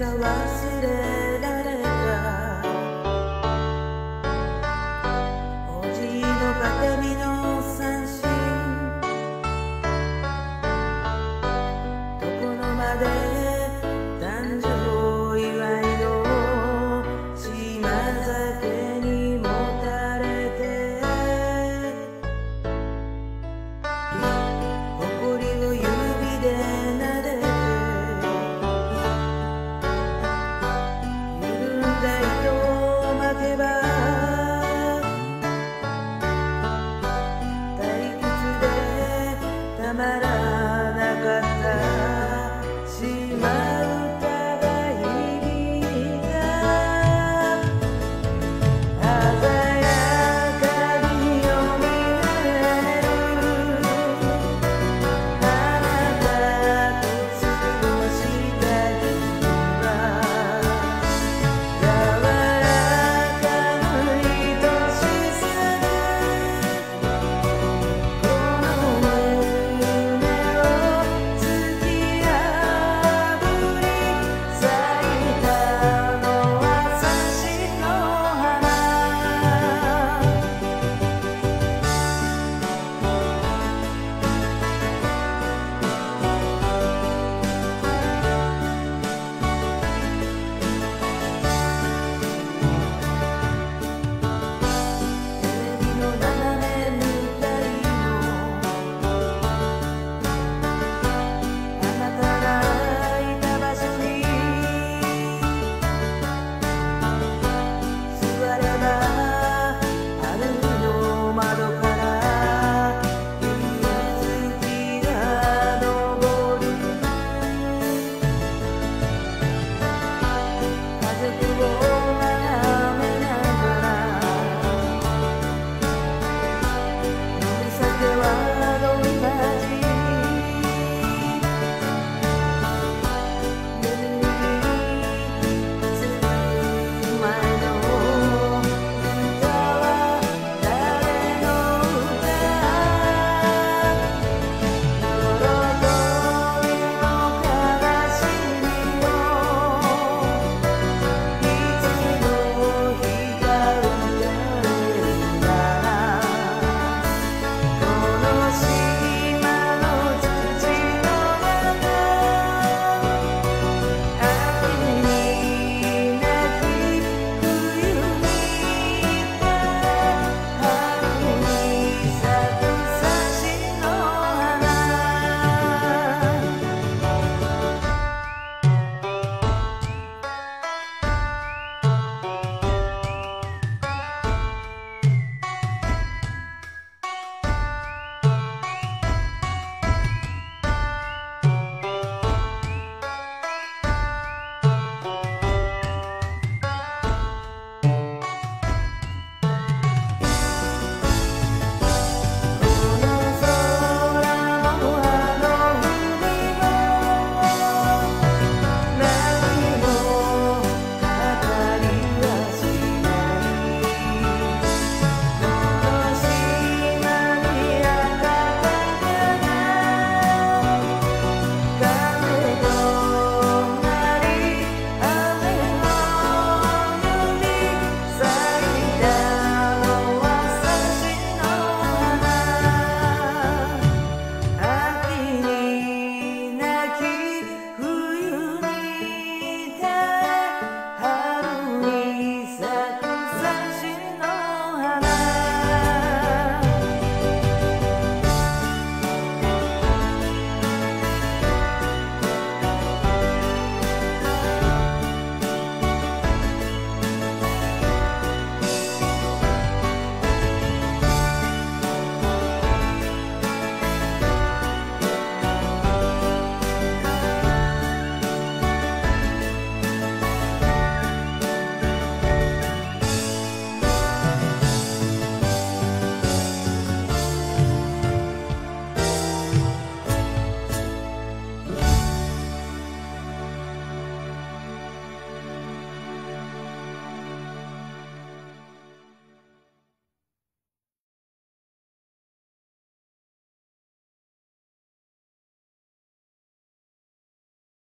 Now I see that.